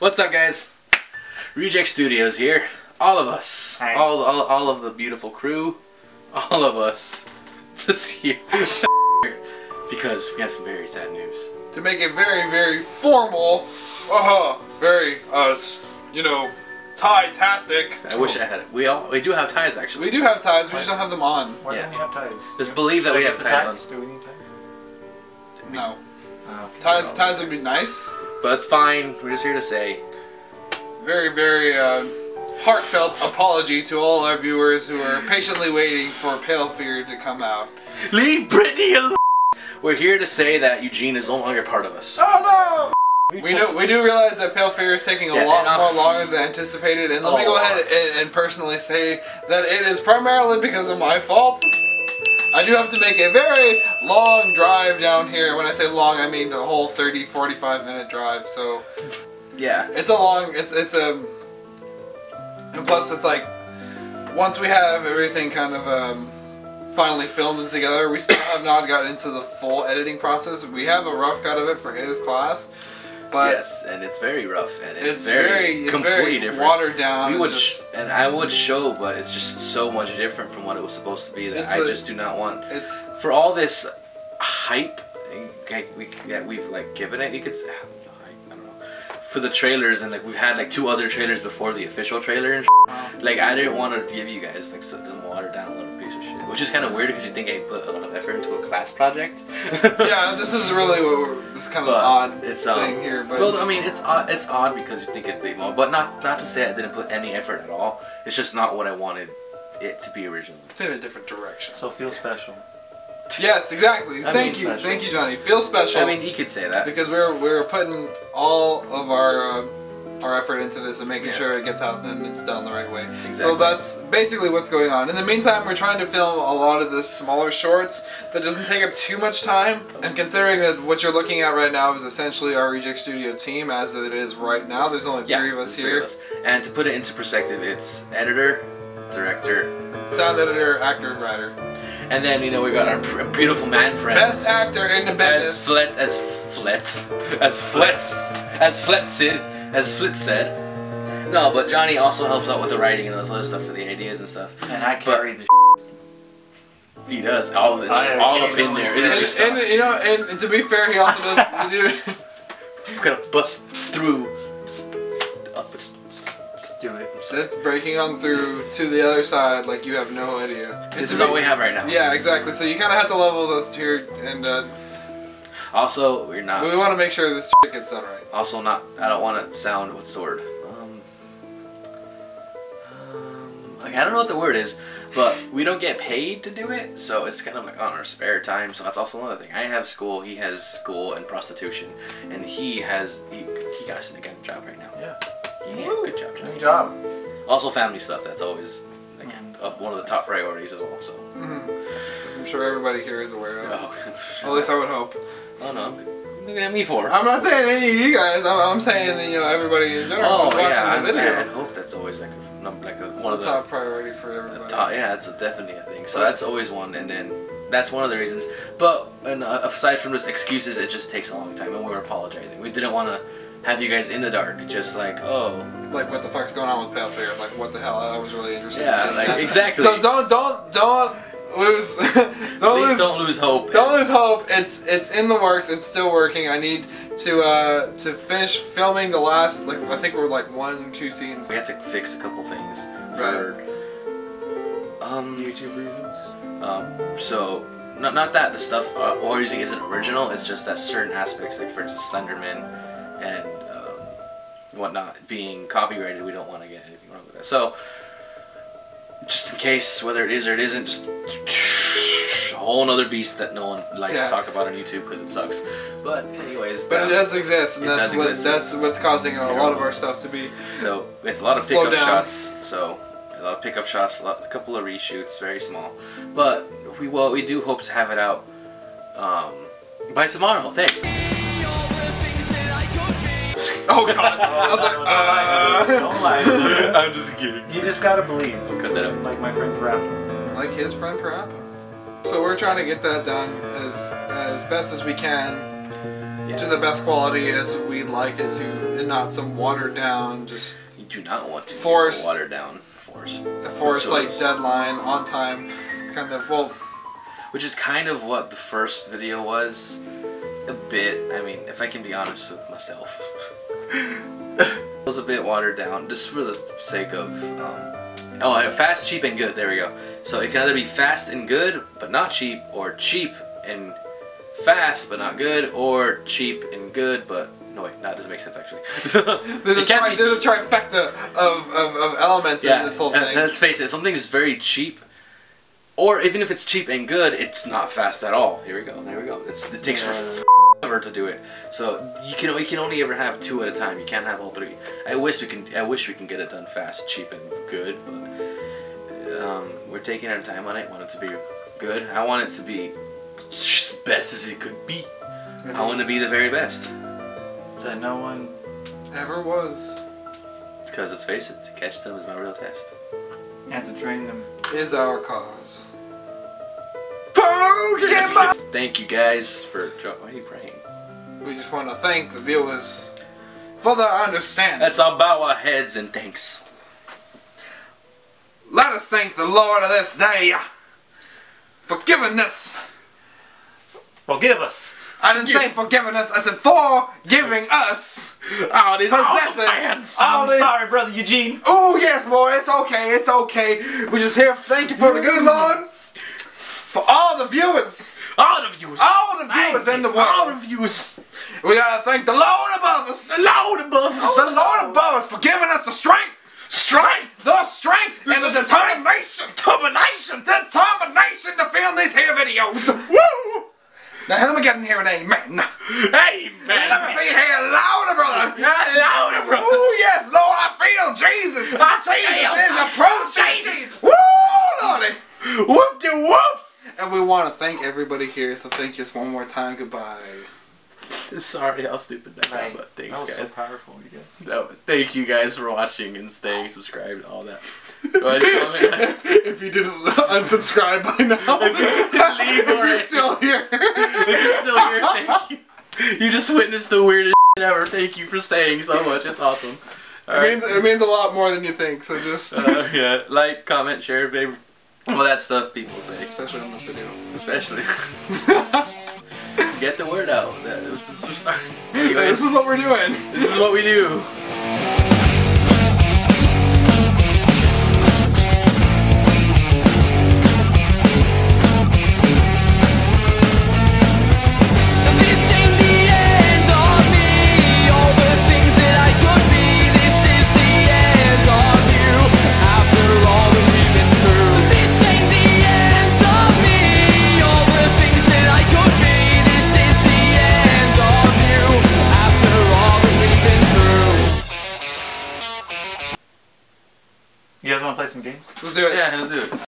What's up, guys? Reject Studios here. All of us. Hi. All of the beautiful crew. All of us. This year. Because we have some very sad news. To make it very, very formal. You know, tie-tastic. I wish I had it. We do have ties, actually. We do have ties, we just don't have them on. Why don't we have ties? Just believe that we have ties on. Do we need ties? No. Okay. Ties would be nice. But it's fine, we're just here to say very, very heartfelt apology to all our viewers who are patiently waiting for Pale Fear to come out. Leave Brittany alone! We're here to say that Eugene is no longer part of us. Oh no! We do realize that Pale Fear is taking a lot longer than anticipated, and let me go ahead and personally say that it is primarily because of my fault. I do have to make a very long drive down here. When I say long, I mean the whole 30, 45-minute drive. So, yeah, it's a long. And plus, it's like once we have everything kind of finally filmed together, we still have not gotten into the full editing process. We have a rough cut of it for his class, but yes, and it's very rough and it's very, completely watered down. And I would show, but it's just so much different from what it was supposed to be that I just do not want. It's for all this hype that we've like given it. You could say, I don't know, for the trailers, and like we've had like two other trailers before the official trailer. And like I didn't want to give you guys like some watered down little piece of shit, which is kind of weird because you think I put a lot of effort into a class project. Yeah, this is really what we're, this is kind of an odd thing here. But well, I mean, it's odd because you think it'd be more, but not to say I didn't put any effort at all. It's just not what I wanted it to be originally. It's in a different direction. So feel special. Yes, exactly. Thank you, Johnny. Feel special. I mean, he could say that because we're putting all of our effort into this and making sure it gets out and it's done the right way. Exactly. So that's basically what's going on. In the meantime, we're trying to film a lot of the smaller shorts that doesn't take up too much time. And considering that what you're looking at right now is essentially our Reject Studio team as it is right now, there's only three of us here. And to put it into perspective, it's editor, director, sound editor, actor, and writer. And then, you know, we got our beautiful man friend. Best actor independent. As Flitz said. No, but Johnny also helps out with the writing and those other stuff for the ideas and stuff. And I carry the shit. He does all of this, all up in there. And you know, and to be fair, he also does. I'm gonna bust through. Just do it. That's breaking on through to the other side, like you have no idea. This is all we have right now. Yeah, exactly. So you kind of have to level those here and. Also, we're not. We want to make sure this shit gets done right. Also, I don't want to sound with sword. Like I don't know what the word is, but we don't get paid to do it, so it's kind of like on our spare time. So that's also another thing. I have school. He has school and prostitution, and he got us in a good job right now. Yeah. Yeah. Good job, Johnny. Good job. Also, family stuff. That's always again one of the top priorities as well. So. I'm sure everybody here is aware of. At least I would hope. Oh no, I'm looking at me for. I'm not saying any of you guys. I'm saying, you know, everybody in general who's watching the video. I hope that's always like one of the top priority for everybody. Yeah, it's definitely a thing. So that's always one, and then that's one of the reasons. But and, aside from just excuses, it just takes a long time, and we were apologizing. We didn't want to have you guys in the dark, just like, oh, like what the fuck's going on with Pale Fear? Like what the hell? I was really interested. Yeah, like exactly. So don't lose. Please don't lose hope. Don't lose hope. It's in the works. It's still working. I need to finish filming the last I think we're like 1 2 scenes. We had to fix a couple things for YouTube reasons. So not that the stuff we're using isn't original. It's just that certain aspects, like for instance Slenderman and whatnot, being copyrighted, we don't want to get anything wrong with that. So. Just in case, whether it is or it isn't, just a whole nother beast that no one likes to talk about on YouTube because it sucks. But anyways, but it does exist, and that's what's causing a lot of our stuff to be. So it's a lot of pickup shots. So a lot of pickup shots, a couple of reshoots, very small. But we do hope to have it out by tomorrow. Thanks. Oh god! I was like, Don't lie. I'm just kidding. You just gotta believe. I'll cut that up. Like my friend PaRappa. Like his friend PaRappa. So we're trying to get that done as best as we can. to the best quality as we like it to, and not some watered down, just you do not want to force watered down force the force like deadline on time kind of, well, which is kind of what the first video was a bit. I mean, if I can be honest with myself, it was a bit watered down just for the sake of oh, fast, cheap, and good. There we go. So it can either be fast and good, but not cheap, or cheap and fast, but not good, or cheap and good, but... No, wait, that doesn't make sense, actually. there's a trifecta of elements in this whole thing. And let's face it, something is very cheap, or even if it's cheap and good, it's not fast at all. Here we go, there we go. It takes forever to do it. So you can only ever have two at a time. You can't have all three. I wish we can get it done fast, cheap, and good, but... we're taking our time on it. I want it to be good. I want it to be as best as it could be. Mm-hmm. I want to be the very best that no one ever was. It's because, let's face it, to catch them is my real test. And to train them is our cause. Pokemon! Thank you guys for... Why are you praying? We just want to thank the viewers for their understanding. Let's all bow our heads and thanks. Let us thank the Lord of this day for giving us. Forgive us. I didn't say forgiving us. I said for giving us. Oh, these awesome fans. I'm sorry, brother Eugene. Oh yes, boy. It's okay. It's okay. We're just here. Thank you for the good Lord. For all the viewers. All the viewers. All the viewers in the world. All the viewers. We gotta thank the Lord above us. The Lord above us. The Lord above us for giving us the strength. Strength! The strength and the determination! Determination! Determination to film these here videos! Woo! Now let me get in here and amen! Amen! Let me say here louder, brother! Louder, brother! Ooh, yes, Lord, I feel Jesus! Jesus is approaching! Woo, Lordy! Whoop-de-whoop! And we want to thank everybody here, so thank you one more time. Goodbye. Sorry how stupid that was, but thanks guys. That was so powerful, you guys. No, thank you guys for watching and staying subscribed, all that. Go ahead and comment. If you didn't unsubscribe by now, if you're still here, thank you. You just witnessed the weirdest shit ever. Thank you for staying so much. It's awesome. It means a lot more than you think. So just yeah, like, comment, share, baby, all that stuff people say, especially on this video. Especially. Get the word out. This is what we're doing. This is what we do. Let's do it. Yeah, let's do it.